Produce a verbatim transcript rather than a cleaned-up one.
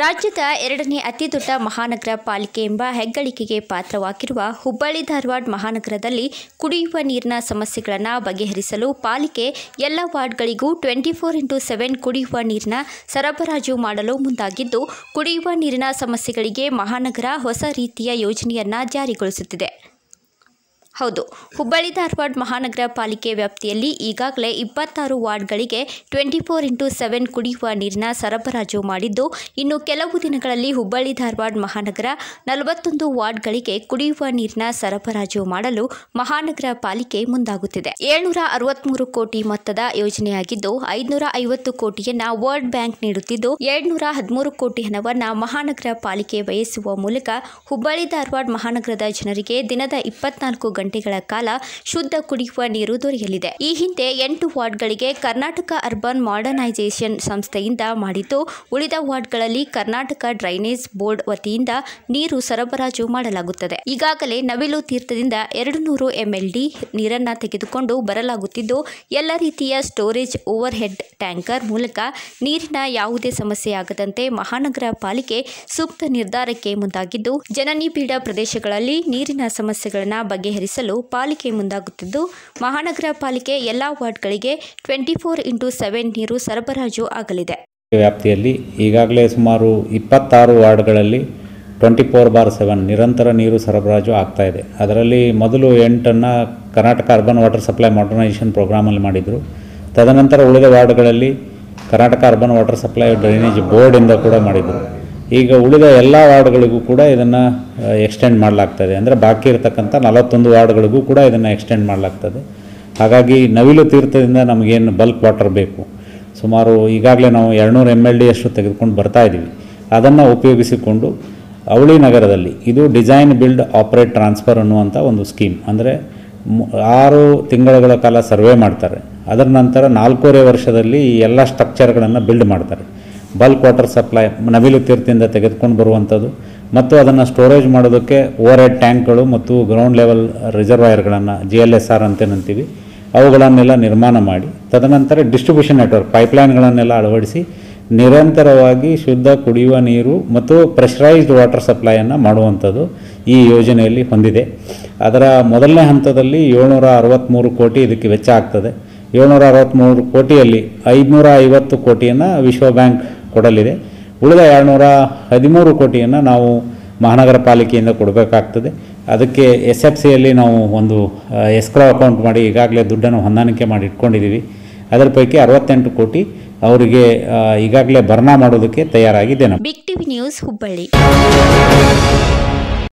ರಾಜ್ಯದ ಎರಡನೇ ಅತಿ ದೊಡ್ಡ ಮಹಾನಗರ ಪಾಲಿಕೆ ಎಂಬ ಹೆಗ್ಗಳಿಕೆಗೆ ಪಾತ್ರವಾಗಿರುವ ಹುಬ್ಬಳ್ಳಿ ಧಾರವಾಡ ಮಹಾನಗರದಲ್ಲಿ ಕುಡಿಯುವ ನೀರಿನ ಸಮಸ್ಯೆಗಳನ್ನು ಬಗೆಹರಿಸಲು ಪಾಲಿಕೆ ಎಲ್ಲ ವಾರ್ಡ್ಗಳಿಗೂ ಟ್ವೆಂಟಿ ಫೋರ್ ಇಂಟು ಸೆವೆನ್ ಕುಡಿಯುವ ನೀರಿನ ಸರಬರಾಜು ಮಾಡಲು ಮುಂದಾಗಿದ್ದು, ಕುಡಿಯುವ ನೀರಿನ ಸಮಸ್ಯೆಗಳಿಗೆ ಮಹಾನಗರ ಹೊಸ ರೀತಿಯ ಯೋಜನೆಯನ್ನು ಜಾರಿಗೊಳಿಸುತ್ತಿದೆ. ಹೌದು, ಹುಬ್ಬಳ್ಳಿ ಧಾರವಾಡ ಮಹಾನಗರ ಪಾಲಿಕೆ ವ್ಯಾಪ್ತಿಯಲ್ಲಿ ಈಗಾಗಲೇ ಇಪ್ಪತ್ತಾರು ವಾರ್ಡ್ಗಳಿಗೆ ಟ್ವೆಂಟಿ ಫೋರ್ ಇಂಟು ಸೆವೆನ್ ಕುಡಿಯುವ ನೀರಿನ ಸರಬರಾಜು ಮಾಡಿದ್ದು, ಇನ್ನು ಕೆಲವು ದಿನಗಳಲ್ಲಿ ಹುಬ್ಬಳ್ಳಿ ಧಾರವಾಡ ಮಹಾನಗರ ನಲವತ್ತೊಂದು ವಾರ್ಡ್ಗಳಿಗೆ ಕುಡಿಯುವ ನೀರಿನ ಸರಬರಾಜು ಮಾಡಲು ಮಹಾನಗರ ಪಾಲಿಕೆ ಮುಂದಾಗುತ್ತಿದೆ. ಏಳ್ನೂರ ಅರವತ್ತ್ಮೂರು ಕೋಟಿ ಮೊತ್ತದ ಯೋಜನೆಯಾಗಿದ್ದು, ಐದುನೂರ ಐವತ್ತು ಕೋಟಿಯನ್ನು ವರ್ಲ್ಡ್ ಬ್ಯಾಂಕ್ ನೀಡುತ್ತಿದ್ದು, ಏಳ್ನೂರ ಹದಿಮೂರು ಕೋಟಿ ಹಣವನ್ನು ಮಹಾನಗರ ಪಾಲಿಕೆ ವ್ಯಯಿಸುವ ಮೂಲಕ ಹುಬ್ಬಳ್ಳಿ ಧಾರವಾಡ ಮಹಾನಗರದ ಜನರಿಗೆ ದಿನದ ಇಪ್ಪತ್ನಾಲ್ಕು ಗಂಟೆ ಗಂಟೆಗಳ ಕಾಲ ಶುದ್ಧ ಕುಡಿಯುವ ನೀರು ದೊರೆಯಲಿದೆ. ಈ ಹಿಂದೆ ಎಂಟು ವಾರ್ಡ್ಗಳಿಗೆ ಕರ್ನಾಟಕ ಅರ್ಬನ್ ಮಾಡರ್ನೈಸೇಷನ್ ಸಂಸ್ಥೆಯಿಂದ ಮಾಡಿದ್ದು, ಉಳಿದ ವಾರ್ಡ್ಗಳಲ್ಲಿ ಕರ್ನಾಟಕ ಡ್ರೈನೇಜ್ ಬೋರ್ಡ್ ವತಿಯಿಂದ ನೀರು ಸರಬರಾಜು ಮಾಡಲಾಗುತ್ತದೆ. ಈಗಾಗಲೇ ನವಿಲು ತೀರ್ಥದಿಂದ ಎರಡು ನೂರು ಎಂಎಲ್ಡಿ ನೀರನ್ನು ತೆಗೆದುಕೊಂಡು ಬರಲಾಗುತ್ತಿದ್ದು, ಎಲ್ಲ ರೀತಿಯ ಸ್ಟೋರೇಜ್ ಓವರ್ ಹೆಡ್ ಟ್ಯಾಂಕರ್ ಮೂಲಕ ನೀರಿನ ಯಾವುದೇ ಸಮಸ್ಯೆಯಾಗದಂತೆ ಮಹಾನಗರ ಪಾಲಿಕೆ ಸೂಕ್ತ ನಿರ್ಧಾರಕ್ಕೆ ಮುಂದಾಗಿದ್ದು, ಜನನಿಬಿಡ ಪ್ರದೇಶಗಳಲ್ಲಿ ನೀರಿನ ಸಮಸ್ಯೆಗಳನ್ನು ಬಗೆಹರಿಸಲು ಪಾಲಿಕೆ ಮುಂದಾಗುತ್ತಿದ್ದು, ಮಹಾನಗರ ಪಾಲಿಕೆ ಎಲ್ಲ ವಾರ್ಡ್ಗಳಿಗೆ ಟ್ವೆಂಟಿ ಫೋರ್ ಇಂಟು ಸೆವೆನ್ ನೀರು ಸರಬರಾಜು ಆಗಲಿದೆ. ವ್ಯಾಪ್ತಿಯಲ್ಲಿ ಈಗಾಗಲೇ ಸುಮಾರು ಇಪ್ಪತ್ತಾರು ವಾರ್ಡ್ಗಳಲ್ಲಿ ಟ್ವೆಂಟಿ ಫೋರ್ ಬಾರ್ ಸೆವೆನ್ ನಿರಂತರ ನೀರು ಸರಬರಾಜು ಆಗ್ತಾ ಇದೆ. ಅದರಲ್ಲಿ ಮೊದಲು ಎಂಟನ್ನು Karnataka urban water supply modernisation ಪ್ರೋಗ್ರಾಮಲ್ಲಿ ಮಾಡಿದರು. ತದನಂತರ ಉಳಿದ ವಾರ್ಡ್ಗಳಲ್ಲಿ Karnataka urban water supply drainage ಬೋರ್ಡಿಂದ ಕೂಡ ಮಾಡಿದರು. ಈಗ ಉಳಿದ ಎಲ್ಲ ವಾರ್ಡ್ಗಳಿಗೂ ಕೂಡ ಇದನ್ನು ಎಕ್ಸ್ಟೆಂಡ್ ಮಾಡಲಾಗ್ತದೆ. ಅಂದರೆ ಬಾಕಿ ಇರತಕ್ಕಂಥ ನಲವತ್ತೊಂದು ವಾರ್ಡ್ಗಳಿಗೂ ಕೂಡ ಇದನ್ನು ಎಕ್ಸ್ಟೆಂಡ್ ಮಾಡಲಾಗ್ತದೆ. ಹಾಗಾಗಿ ನವಿಲು ತೀರ್ಥದಿಂದ ನಮಗೇನು ಬಲ್ಕ್ ವಾಟರ್ ಬೇಕು, ಸುಮಾರು ಈಗಾಗಲೇ ನಾವು ಎರಡುನೂರು ಎಮ್ ಎಲ್ ಡಿ ಅಷ್ಟು ತೆಗೆದುಕೊಂಡು ಬರ್ತಾಯಿದ್ದೀವಿ. ಅದನ್ನು ಉಪಯೋಗಿಸಿಕೊಂಡು ಅವಳಿ ನಗರದಲ್ಲಿ ಇದು ಡಿಸೈನ್ ಬಿಲ್ಡ್ ಆಪ್ರೇಟ್ ಟ್ರಾನ್ಸ್ಫರ್ ಅನ್ನುವಂಥ ಒಂದು ಸ್ಕೀಮ್, ಅಂದರೆ ಆರು ತಿಂಗಳುಗಳ ಕಾಲ ಸರ್ವೆ ಮಾಡ್ತಾರೆ. ಅದರ ನಂತರ ನಾಲ್ಕೂವರೆ ವರ್ಷದಲ್ಲಿ ಈ ಎಲ್ಲ ಸ್ಟ್ರಕ್ಚರ್ಗಳನ್ನು ಬಿಲ್ಡ್ ಮಾಡ್ತಾರೆ. ಬಲ್ಕ್ ವಾಟರ್ ಸಪ್ಲೈ ನವಿಲು ತೀರ್ಥದಿಂದ ತೆಗೆದುಕೊಂಡು ಬರುವಂಥದ್ದು ಮತ್ತು ಅದನ್ನು ಸ್ಟೋರೇಜ್ ಮಾಡೋದಕ್ಕೆ ಓವರ್ ಹೆಡ್ ಟ್ಯಾಂಕ್ಗಳು ಮತ್ತು ಗ್ರೌಂಡ್ ಲೆವೆಲ್ ರಿಸರ್ವಾಯರ್ಗಳನ್ನು ಜಿ ಎಲ್ ಎಸ್ ಆರ್ ಅಂತೇನಂತೀವಿ ಅವುಗಳನ್ನೆಲ್ಲ ನಿರ್ಮಾಣ ಮಾಡಿ ತದನಂತರ ಡಿಸ್ಟ್ರಿಬ್ಯೂಷನ್ ನೆಟ್ವರ್ಕ್ ಪೈಪ್ಲೈನ್ಗಳನ್ನೆಲ್ಲ ಅಳವಡಿಸಿ ನಿರಂತರವಾಗಿ ಶುದ್ಧ ಕುಡಿಯುವ ನೀರು ಮತ್ತು ಪ್ರೆಷರೈಸ್ಡ್ ವಾಟರ್ ಸಪ್ಲೈಯನ್ನು ಮಾಡುವಂಥದ್ದು ಈ ಯೋಜನೆಯಲ್ಲಿ ಹೊಂದಿದೆ. ಅದರ ಮೊದಲನೇ ಹಂತದಲ್ಲಿ ಏಳ್ನೂರ ಅರವತ್ತ್ಮೂರು ಕೋಟಿ ಇದಕ್ಕೆ ವೆಚ್ಚ ಆಗ್ತದೆ. ಏಳ್ನೂರ ಅರವತ್ತ್ಮೂರು ಕೋಟಿಯಲ್ಲಿ ಐದುನೂರ ಐವತ್ತು ಕೋಟಿಯನ್ನು ವಿಶ್ವ ಬ್ಯಾಂಕ್ ಕೊಡಲಿದೆ. ಉಳಿದ ಎರಡುನೂರ ಹದಿಮೂರು ಕೋಟಿಯನ್ನು ನಾವು ಮಹಾನಗರ ಪಾಲಿಕೆಯಿಂದ ಕೊಡಬೇಕಾಗ್ತದೆ. ಅದಕ್ಕೆ ಎಸ್ ಎಫ್ ಸಿಯಲ್ಲಿ ನಾವು ಒಂದು ಎಸ್ಕ್ರೋ ಅಕೌಂಟ್ ಮಾಡಿ ಈಗಾಗಲೇ ದುಡ್ಡನ್ನು ಹೊಂದಾಣಿಕೆ ಮಾಡಿ ಇಟ್ಕೊಂಡಿದ್ದೀವಿ. ಅದರ ಪೈಕಿ ಅರವತ್ತೆಂಟು ಕೋಟಿ ಅವರಿಗೆ ಈಗಾಗಲೇ ಭರ್ನಾ ಮಾಡೋದಕ್ಕೆ ತಯಾರಾಗಿದ್ದೇನೆ. Big TV news Hubballi.